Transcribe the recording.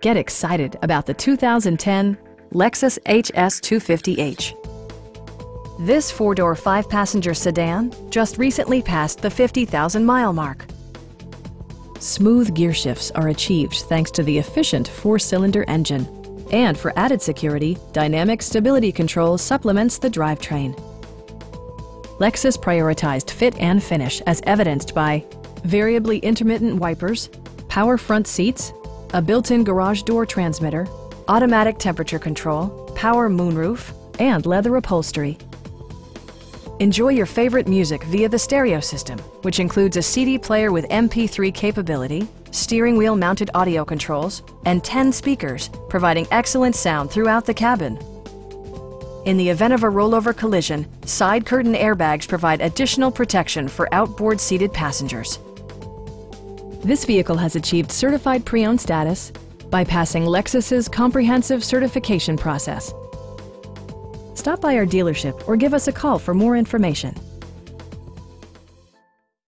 Get excited about the 2010 Lexus HS 250h. This four-door, five-passenger sedan just recently passed the 50,000-mile mark. Smooth gear shifts are achieved thanks to the efficient four-cylinder engine. And for added security, dynamic stability control supplements the drivetrain. Lexus prioritized fit and finish as evidenced by variably intermittent wipers, power front seats, a built-in garage door transmitter, automatic temperature control, power moonroof, and leather upholstery. Enjoy your favorite music via the stereo system, which includes a CD player with MP3 capability, steering wheel mounted audio controls, and 10 speakers, providing excellent sound throughout the cabin. In the event of a rollover collision, side curtain airbags provide additional protection for outboard seated passengers. This vehicle has achieved certified pre-owned status by passing Lexus's comprehensive certification process. Stop by our dealership or give us a call for more information.